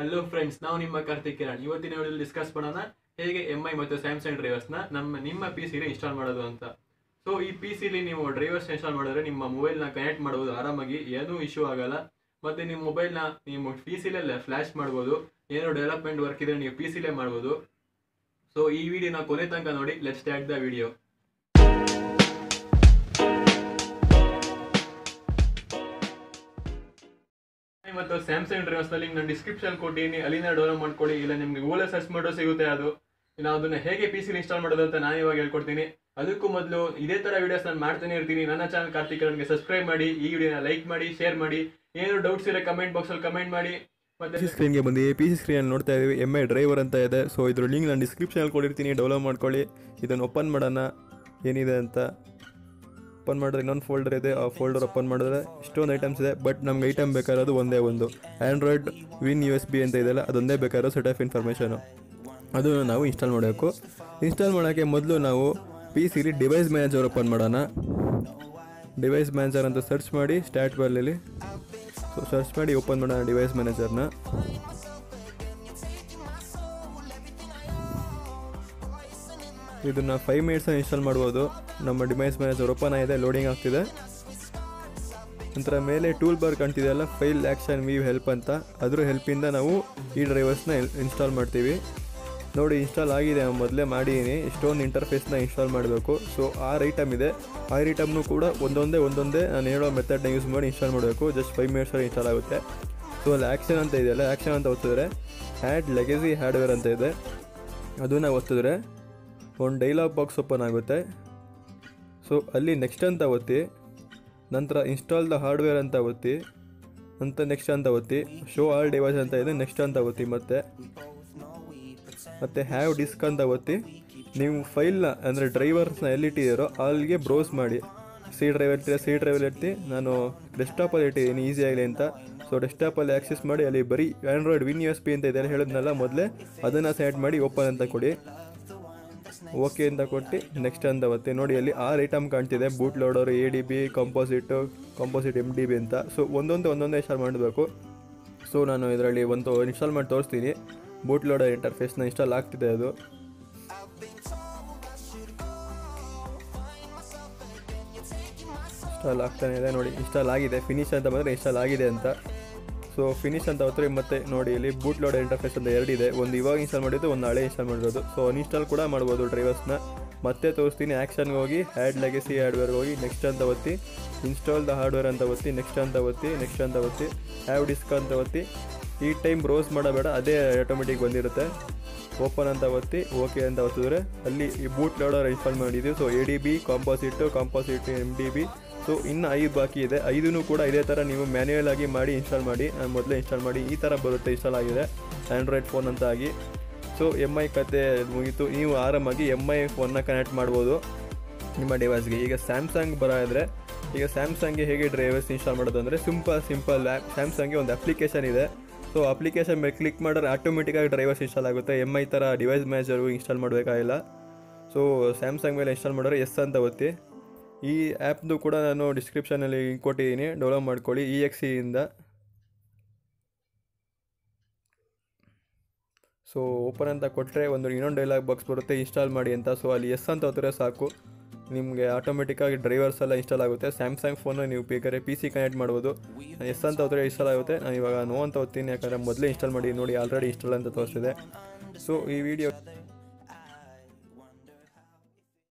Hello friends, now I'm Karthik Kiran. Today we will discuss how MI and Samsung drivers install PC. So this PC you drivers install mobile connect no issue agala. Mobile PC flash development work PC. So this video let's start the video. Samsung drivers in the description code Alina Dolomon code illa nimage Google search madre sigute adu nanu adana hege PC install madodu anta nanu ivaga helkottini adukku modlu ide tara videos nanu martane irtini nanna channel Karthik Kiran ge subscribe madi ee video na like madi share madi yenaru doubts ire comment box alli comment madi matte screen ge bande PC screen alli nodta idivi MI driver anta ide so idru link nanu description alli code irtini download madkolli idanna open madana enide anta open ಮಾಡಿದ್ರೆ ಇನ್ನೊಂದು folder ಇದೆ ಆ folder open ಮಾಡಿದ್ರೆ ಇಷ್ಟೊಂದು items ಇದೆ but ನಮಗೆ item ಬೇಕಾಗಿರೋದು ಒಂದೇ ಒಂದು ಆಂಡ್ರಾಯ್ಡ್ ವಿನ್ USB ಅಂತ ಇದೆಲ್ಲ ಅದೊಂದೇ ಬೇಕಾಗಿರೋ ಸೆಟ್ ಆಫ್ ಇನ್ಫಾರ್ಮೇಷನ್ ಅದನ್ನು ನಾವು ಇನ್ಸ್ಟಾಲ್ ಮಾಡಬೇಕು. ಇನ್ಸ್ಟಾಲ್ ಮಾಡೋಕ್ಕೆ ಮೊದಲು ನಾವು PC ಡಿವೈಸ್ ಮ್ಯಾನೇಜರ್ ಓಪನ್ ಮಾಡೋಣ. ಡಿವೈಸ್ ಮ್ಯಾನೇಜರ್ ಅಂತ ಸರ್ಚ್ ಮಾಡಿ ಸ್ಟಾರ್ಟ್ ಬಾರ್ನಲ್ಲಿ ಸೊ ಸರ್ಚ್ ಮಾಡಿ ಓಪನ್ ಮಾಡೋಣ ಡಿವೈಸ್ ಮ್ಯಾನೇಜರ್ನ. ಇದನ್ನು 5 minutes ಇನ್ಸ್ಟಾಲ್ ಮಾಡ್ಬೋದು. ನಮ್ಮ ಡಿವೈಸ್ ಮ್ಯಾನೇಜರ್ ಓಪನ್ ಆಗಿದೆ, ಲೋಡಿಂಗ್ ಆಗ್ತಿದೆ. ನಂತರ ಮೇಲೆ ಟೂಲ್ ಬಾರ್ ಕಾಣ್ತಿದೆಯಲ್ಲ ಫೈಲ್ ಆ್ಯಕ್ಷನ್ ವೀವ್ ಹೆಲ್ಪ್ ಅಂತ, ಅದರ ಹೆಲ್ಪಿಂದ ನಾವು ಈ ಡ್ರೈವರ್ಸ್ನ ಇನ್ಸ್ಟಾಲ್ ಮಾಡ್ತೀವಿ. ನೋಡಿ ಇನ್ಸ್ಟಾಲ್ ಆಗಿದೆ, ಮೊದಲೇ ಮಾಡಿದ್ದೀನಿ. ಇಷ್ಟೊಂದು ಇಂಟರ್ಫೇಸ್ನ ಇನ್ಸ್ಟಾಲ್ ಮಾಡಬೇಕು. ಸೊ 6 ಐಟಮ್ ಇದೆ, 6 ಐಟಮ್ನು ಕೂಡ ಒಂದೊಂದೇ ನಾನು ಹೇಳೋ ಮೆಥಡ್ನ ಯೂಸ್ ಮಾಡಿ ಇನ್ಸ್ಟಾಲ್ ಮಾಡಬೇಕು. ಜಸ್ಟ್ 5 minutes ಇನ್ಸ್ಟಾಲ್ ಆಗುತ್ತೆ. ಸೊ ಅಲ್ಲಿ ಆ್ಯಕ್ಷನ್ ಅಂತ ಇದೆಯಲ್ಲ, ಆ್ಯಕ್ಷನ್ ಅಂತ ಒತ್ತಿದ್ರೆ ಆ್ಯಡ್ ಲೆಗಸಿ ಹ್ಯಾಡ್ವೇರ್ ಅಂತ ಇದೆ, ಅದನ್ನು ಒತ್ತಿದ್ರೆ ಒಂದು ಡೈಲಾಗ್ ಬಾಕ್ಸ್ ಓಪನ್ ಆಗುತ್ತೆ. ಸೊ ಅಲ್ಲಿ ನೆಕ್ಸ್ಟ್ ಅಂತ ಒತ್ತಿ, ನಂತರ ಇನ್ಸ್ಟಾಲ್ ದ ಹಾರ್ಡ್ವೇರ್ ಅಂತ ಒತ್ತಿ, ನಂತರ ನೆಕ್ಸ್ಟ್ ಅಂತ ಒತ್ತಿ, ಶೋ ಆಲ್ ಡಿವೈಸ್ ಅಂತ ಇದೆ, ನೆಕ್ಸ್ಟ್ ಅಂತ ಒತ್ತಿ, ಮತ್ತೆ ಹ್ಯಾವ್ ಡಿಸ್ಕ್ ಅಂತ ಒತ್ತಿ ನೀವು ಫೈಲ್ನ ಅಂದರೆ ಡ್ರೈವರ್ಸ್ನ ಎಲ್ಲಿಟ್ಟಿದ್ದೀರೋ ಅಲ್ಲಿಗೆ ಬ್ರೌಸ್ ಮಾಡಿ. ಸಿ ಡ್ರೈವಲ್ಲಿ ಇರ್ತೀವಿ, ನಾನು ಡೆಸ್ಕ್ಟಾಪಲ್ಲಿ ಇಟ್ಟಿದ್ದೀನಿ ಈಸಿಯಾಗಲಿ ಅಂತ. ಸೊ ಡೆಸ್ಕ್ಟಾಪಲ್ಲಿ ಆ್ಯಕ್ಸೆಸ್ ಮಾಡಿ ಅಲ್ಲಿ ಬರೀ ಆ್ಯಂಡ್ರಾಯ್ಡ್ ವಿನ್ USB ಅಂತ ಇದೆಲ್ಲ ಹೇಳೋದ್ನೆಲ್ಲ ಮೊದಲೇ ಅದನ್ನು ಸೆಲೆಕ್ಟ್ ಮಾಡಿ ಓಪನ್ ಅಂತ ಕೊಡಿ. ಓಕೆ ಅಂತ ಕೊಟ್ಟು ನೆಕ್ಸ್ಟ್ ಅಂತ ಒತ್ತಿ. ನೋಡಿ ಅಲ್ಲಿ 6 ಐಟಮ್ ಕಾಣ್ತಿದೆ, boot loader, ADB, composite MDB ಅಂತ. ಸೊ ಒಂದೊಂದೇ ಇನ್ಸ್ಟಾಲ್ ಮಾಡಬೇಕು. ಸೊ ನಾನು ಇದರಲ್ಲಿ ಒಂದು ಇನ್ಸ್ಟಾಲ್ ಮಾಡಿ ತೋರಿಸ್ತೀನಿ. ಬೂಟ್ ಲೋಡರ್ ಇಂಟರ್ಫೇಸ್ನ ಇನ್ಸ್ಟಾಲ್ ಆಗ್ತಿದೆ ಅದು. ಇನ್ಸ್ಟಾಲ್ ಆಗ್ತಾನೆ ಇದೆ, ನೋಡಿ ಇನ್ಸ್ಟಾಲ್ ಆಗಿದೆ. ಫಿನಿಶ್ ಅಂತ ಬಂದರೆ ಇನ್ಸ್ಟಾಲ್ ಆಗಿದೆ ಅಂತ. ಸೊ ಫಿನಿಶ್ ಅಂತ ಒತ್ತರಿ ಮತ್ತೆ ನೋಡಿ ಇಲ್ಲಿ ಬೂಟ್ ಲೋಡರ್ ಇಂಟರ್ಫೇಸ್ ಅಂತ 2 ಇದೆ, ಒಂದು ಇವಾಗ ಇನ್ಸ್ಟಾಲ್ ಮಾಡಿದ್ದು, ಒಂದು ಹಳೆ ಇನ್ಸ್ಟಾಲ್ ಮಾಡಿರೋದು. ಸೊ ಅನ್ಇನ್ಸ್ಟಾಲ್ ಕೂಡ ಮಾಡ್ಬೋದು ಡ್ರೈವರ್ಸ್ನ. ಮತ್ತೆ ತೋರಿಸ್ತೀನಿ, ಆ್ಯಕ್ಷನ್ಗೆ ಹೋಗಿ ಆ್ಯಡ್ ಲೆಗಸಿ ಹಾರ್ಡ್ವೇರ್ಗೆ ಹೋಗಿ ನೆಕ್ಸ್ಟ್ ಅಂತ ಒತ್ತಿ, ಇನ್ಸ್ಟಾಲ್ ದ ಹಾರ್ಡ್ವೇರ್ ಅಂತ ಒತ್ತಿ, ನೆಕ್ಸ್ಟ್ ಅಂತ ಒತ್ತಿ, ಹ್ಯಾವ್ ಡಿಸ್ಕ್ ಅಂತ ಒತ್ತಿ. ಈ ಟೈಮ್ ಬ್ರೌಸ್ ಮಾಡಬೇಡ, ಅದೇ ಆಟೋಮೆಟಿಕ್ ಬಂದಿರುತ್ತೆ. ಓಪನ್ ಅಂತ ಒತ್ತಿ, ಓಕೆ ಅಂತ ಒತ್ತಿದ್ರೆ ಅಲ್ಲಿ ಈ ಬೂಟ್ ಲೋಡರ್ ಇನ್ಸ್ಟಾಲ್ ಮಾಡಿದ್ದೀವಿ. So ADB, composite MDB, so ಇನ್ನು 5 ಬಾಕಿ ಇದೆ. 5 ಕೂಡ ಇದೇ ಥರ ನೀವು ಮ್ಯಾನ್ಯಲ್ ಆಗಿ ಮಾಡಿ ಇನ್ಸ್ಟಾಲ್ ಮಾಡಿ. ನಾನು ಮೊದಲೇ ಇನ್ಸ್ಟಾಲ್ ಮಾಡಿ ಈ ಥರ ಬರುತ್ತೆ, ಇನ್ಸ್ಟಾಲ್ ಆಗಿದೆ ಆ್ಯಂಡ್ರಾಯ್ಡ್ ಫೋನ್ ಅಂತ ಆಗಿ. ಸೊ MI ಕತೆ ಮುಗೀತು. ನೀವು ಆರಾಮಾಗಿ MI ಫೋನ್ನ ಕನೆಕ್ಟ್ ಮಾಡ್ಬೋದು ನಿಮ್ಮ ಡಿವೈಸ್ಗೆ. ಈಗ ಸ್ಯಾಮ್ಸಂಗ್ ಬರೋದ್ರೆ, ಈಗ ಸ್ಯಾಮ್ಸಂಗ್ಗೆ ಹೇಗೆ ಡ್ರೈವರ್ಸ್ ಇನ್ಸ್ಟಾಲ್ ಮಾಡೋದು ಅಂದರೆ ಸಿಂಪಲ್ ಆ್ಯಪ್. ಸ್ಯಾಮ್ಸಂಗ್ಗೆ ಒಂದು ಅಪ್ಲಿಕೇಶನ್ ಇದೆ. ಸೊ ಅಪ್ಲಿಕೇಶನ್ ಮೇಲೆ ಕ್ಲಿಕ್ ಮಾಡಿದ್ರೆ ಆಟೋಮೆಟಿಕ್ಕಾಗಿ ಡ್ರೈವರ್ಸ್ ಇನ್ಸ್ಟಾಲ್ ಆಗುತ್ತೆ. MI ಥರ ಡಿವೈಸ್ ಮ್ಯಾನೇಜರು ಇನ್ಸ್ಟಾಲ್ ಮಾಡಬೇಕಾಗಿಲ್ಲ. ಸೊ ಸ್ಯಾಮ್ಸಂಗ್ ಮೇಲೆ ಇನ್ಸ್ಟಾಲ್ ಮಾಡಿದ್ರೆ ಎಸ್ ಅಂತ ಒತ್ತಿ. ಈ ಆ್ಯಪ್ದು ಕೂಡ ನಾನು ಡಿಸ್ಕ್ರಿಪ್ಷನಲ್ಲಿ ಲಿಂಕ್ ಕೊಟ್ಟಿದ್ದೀನಿ, ಡೌನ್ಲೋಡ್ ಮಾಡ್ಕೊಳ್ಳಿ EXEಯಿಂದ. ಸೊ ಓಪನ್ ಅಂತ ಕೊಟ್ಟರೆ ಇನ್ನೊಂದು ಡೈಲಾಗ್ ಬಾಕ್ಸ್ ಬರುತ್ತೆ, ಇನ್ಸ್ಟಾಲ್ ಮಾಡಿ ಅಂತ. ಸೊ ಅಲ್ಲಿ ಎಸ್ ಅಂತ ಹೋದರೆ ಸಾಕು, ನಿಮಗೆ ಆಟೋಮೆಟಿಕ್ಕಾಗಿ ಡ್ರೈವರ್ಸ್ ಎಲ್ಲ ಇನ್ಸ್ಟಾಲ್ ಆಗುತ್ತೆ. ಸ್ಯಾಮ್ಸಂಗ್ ಫೋನು ನೀವು ಬೇಕಾದ್ರೆ PC ಕನೆಕ್ಟ್ ಮಾಡ್ಬೋದು. ಎಸ್ ಅಂತ ಹೋದರೆ ಇನ್ಸ್ಟಾಲ್ ಆಗುತ್ತೆ. ನಾನು ಇವಾಗ ನೋ ಅಂತ ಓದ್ತೀನಿ, ಯಾಕಂದರೆ ಮೊದಲೇ ಇನ್ಸ್ಟಾಲ್ ಮಾಡಿ. ನೋಡಿ ಆಲ್ರೆಡಿ ಇನ್ಸ್ಟಾಲ್ ಅಂತ ತೋರಿಸಿದೆ. ಸೊ ಈ ವಿಡಿಯೋ